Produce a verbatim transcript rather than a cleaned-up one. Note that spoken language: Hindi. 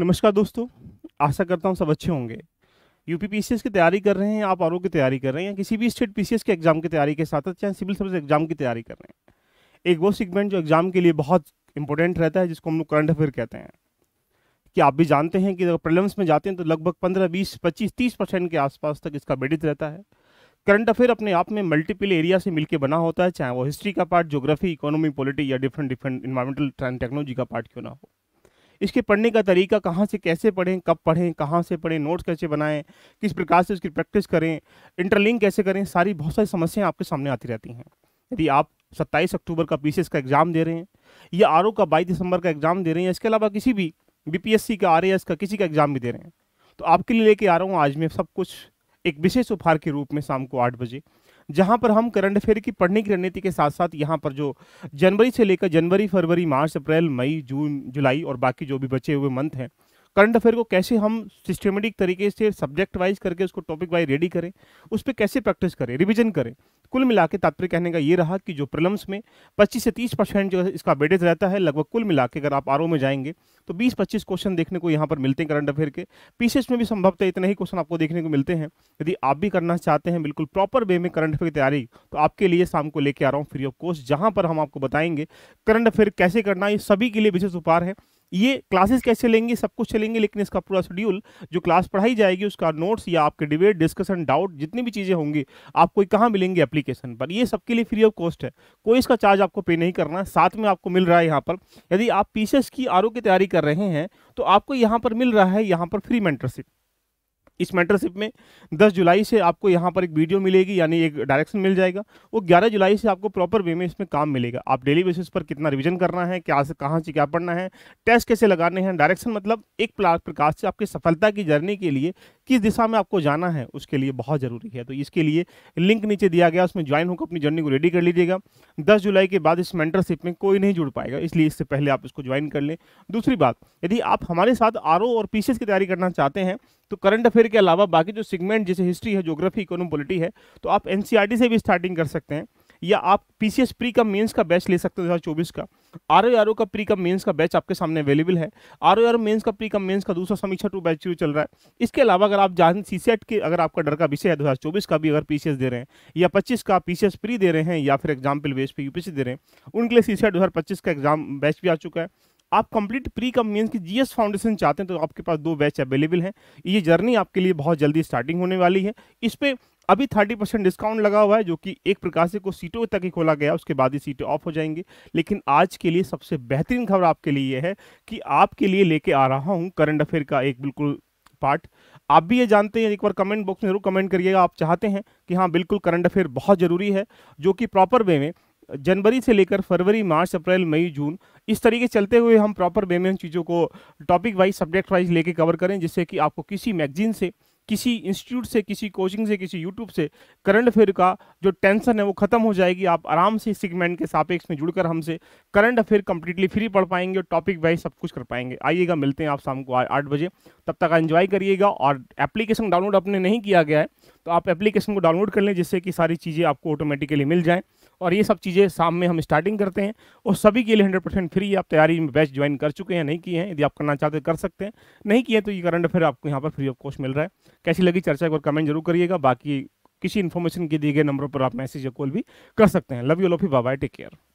नमस्कार दोस्तों, आशा करता हूँ सब अच्छे होंगे। यूपीपीसीएस की तैयारी कर रहे हैं आप, आरओ की तैयारी कर रहे हैं या किसी भी स्टेट पीसीएस के एग्जाम की तैयारी के साथ साथ सिविल सर्विस एग्जाम की तैयारी कर रहे हैं। एक वो सेगमेंट जो एग्जाम के लिए बहुत इंपॉर्टेंट रहता है जिसको हम लोग करंट अफेयर कहते हैं, कि आप भी जानते हैं कि अगर प्रीलिम्स में जाते हैं तो लगभग पंद्रह बीस पच्चीस तीस परसेंट के आसपास तक इसका बेडित रहता है। करंट अफेयर अपने आप में मल्टीपल एरिया से मिलकर बना होता है, चाहे वो हिस्ट्री का पार्ट, ज्योग्राफी, इकोनॉमी, पॉलिटी या different different environmental and technology का पार्ट क्यों ना हो। इसके पढ़ने का तरीका, कहाँ से कैसे पढ़ें, कब पढ़ें, कहाँ से पढ़ें, नोट्स कैसे बनाएं, किस प्रकार से उसकी प्रैक्टिस करें, इंटरलिंक कैसे करें, सारी बहुत सारी समस्याएं आपके सामने आती रहती हैं। यदि आप सत्ताईस अक्टूबर का पीसीएस का एग्ज़ाम दे रहे हैं या आरओ का बाईस दिसंबर का एग्ज़ाम दे रहे हैं, इसके अलावा किसी भी बीपीएससी का, आरएएस का, किसी का एग्ज़ाम भी दे रहे हैं, तो आपके लिए लेके आ रहा हूँ आज मैं सब कुछ एक विशेष उपहार के रूप में शाम को आठ बजे, जहाँ पर हम करंट अफेयर की पढ़ने की रणनीति के साथ साथ यहाँ पर जो जनवरी से लेकर जनवरी, फरवरी, मार्च, अप्रैल, मई, जून, जुलाई और बाकी जो भी बचे हुए मंथ हैं, करंट अफेयर को कैसे हम सिस्टमेटिक तरीके से सब्जेक्ट वाइज करके उसको टॉपिक वाइज रेडी करें, उस पर कैसे प्रैक्टिस करें, रिवीजन करें। कुल मिला के तात्पर्य कहने का ये रहा कि जो प्रीलिम्स में पच्चीस से तीस परसेंट जो इसका वेटेज रहता है, लगभग कुल मिला के अगर आप आरओ में जाएंगे तो बीस पच्चीस क्वेश्चन देखने को यहाँ पर मिलते हैं करंट अफेयर के। पीसीएस में भी संभवतः इतने ही क्वेश्चन आपको देखने को मिलते हैं। यदि आप भी करना चाहते हैं बिल्कुल प्रॉपर वे में करंट अफेयर की तैयारी, तो आपके लिए शाम को लेकर आ रहा हूँ फ्री ऑफ कॉस्ट, जहाँ पर हम आपको बताएंगे करंट अफेयर कैसे करना। ये सभी के लिए विशेष उपहार है। ये क्लासेस कैसे लेंगे, सब कुछ चलेंगे, लेकिन इसका पूरा शेड्यूल जो क्लास पढ़ाई जाएगी उसका नोट्स या आपके डिबेट, डिस्कशन, डाउट, जितनी भी चीज़ें होंगी आपको कहाँ मिलेंगी एप्लीकेशन पर, ये सबके लिए फ्री ऑफ कॉस्ट है। कोई इसका चार्ज आपको पे नहीं करना। साथ में आपको मिल रहा है यहाँ पर, यदि आप पीसीएस की आरओ की तैयारी कर रहे हैं तो आपको यहाँ पर मिल रहा है यहाँ पर फ्री मेंटरशिप। इस मेंटरशिप में दस जुलाई से आपको यहाँ पर एक वीडियो मिलेगी, यानी एक डायरेक्शन मिल जाएगा। वो ग्यारह जुलाई से आपको प्रॉपर वे में इसमें काम मिलेगा। आप डेली बेसिस पर कितना रिवीजन करना है, क्या से कहाँ से क्या पढ़ना है, टेस्ट कैसे लगाने हैं, डायरेक्शन, मतलब एक प्रकार से आपकी सफलता की जर्नी के लिए किस दिशा में आपको जाना है उसके लिए बहुत ज़रूरी है। तो इसके लिए लिंक नीचे दिया गया, उसमें ज्वाइन होकर अपनी जर्नी को रेडी कर लीजिएगा। दस जुलाई के बाद इस मेंटरशिप में कोई नहीं जुड़ पाएगा, इसलिए इससे पहले आप इसको ज्वाइन कर लें। दूसरी बात, यदि आप हमारे साथ आरओ और पीसीएस की तैयारी करना चाहते हैं तो करंट अफेयर के अलावा बाकी जो सेगमेंट जैसे हिस्ट्री है, ज्योग्राफी, इकोनॉमी, पॉलिटी है, तो आप एनसीईआरटी से भी स्टार्टिंग कर सकते हैं, या आप पीसीएस प्री का मेंस का बैच ले सकते हैं दो हज़ार चौबीस का। आरओ आरओ का प्री का मेंस का बैच आपके सामने अवेलेबल है। आरओ आरओ मेंस का प्री का मेंस का दूसरा समीक्षा टू बैच शुरू चल रहा है। इसके अलावा अगर आप जान सीसेट के, अगर आपका डर का विषय है दो हज़ार चौबीस का भी अगर पीसीएस दे रहे हैं या पच्चीस का पीसीएस प्री दे रहे हैं या फिर एग्जाम्पल बेस पे यूपीएससी दे रहे हैं, उनके लिए सीसेट दो हज़ार पच्चीस का एग्जाम बैच भी आ चुका है। आप कंप्लीट प्री का मेंस की जीएस फाउंडेशन चाहते हैं तो आपके पास दो बैच अवेलेबल हैं। ये जर्नी आपके लिए बहुत जल्दी स्टार्टिंग होने वाली है। इस पे अभी तीस परसेंट डिस्काउंट लगा हुआ है, जो कि एक प्रकार से कुछ सीटों तक ही खोला गया, उसके बाद ही सीटें ऑफ हो जाएंगी। लेकिन आज के लिए सबसे बेहतरीन खबर आपके लिए यह है कि आपके लिए लेके आ रहा हूँ करंट अफेयर का एक बिल्कुल पार्ट। आप भी ये जानते हैं, एक बार कमेंट बॉक्स में जरूर कमेंट करिएगा, आप चाहते हैं कि हाँ बिल्कुल करंट अफेयर बहुत ज़रूरी है, जो कि प्रॉपर वे में जनवरी से लेकर फरवरी, मार्च, अप्रैल, मई, जून, इस तरीके चलते हुए हम प्रॉपर वे में चीज़ों को टॉपिक वाइज, सब्जेक्ट वाइज लेके कवर करें, जिससे कि आपको किसी मैगजीन से, किसी इंस्टीट्यूट से, किसी कोचिंग से, किसी यूट्यूब से करंट अफेयर का जो टेंशन है वो खत्म हो जाएगी। आप आराम से इस सेगमेंट के सापेक्ष में जुड़कर हमसे करंट अफेयर कंप्लीटली फ्री पढ़ पाएंगे और टॉपिक वाइज सब कुछ कर पाएंगे। आइएगा, मिलते हैं आप शाम को आठ बजे। तब तक एंजॉय करिएगा, और एप्लीकेशन डाउनलोड आपने नहीं किया गया है तो आप एप्लीकेशन को डाउनलोड कर लें, जिससे कि सारी चीज़ें आपको ऑटोमेटिकली मिल जाएँ। और ये सब चीज़ें शाम में हम स्टार्टिंग करते हैं, और सभी के लिए हंड्रेड परसेंट फ्री। आप तैयारी में बैच ज्वाइन कर चुके हैं, नहीं किए हैं, यदि आप करना चाहते हैं कर सकते हैं, नहीं किए तो ये करंट अफेयर आपको यहाँ पर फ्री ऑफ कॉस्ट मिल रहा है। कैसी लगी चर्चा, एक बार कमेंट जरूर करिएगा। बाकी किसी इन्फॉर्मेशन के दिए गए नंबरों पर आप मैसेज या कॉल भी कर सकते हैं। Love you, love you, bye bye, take care.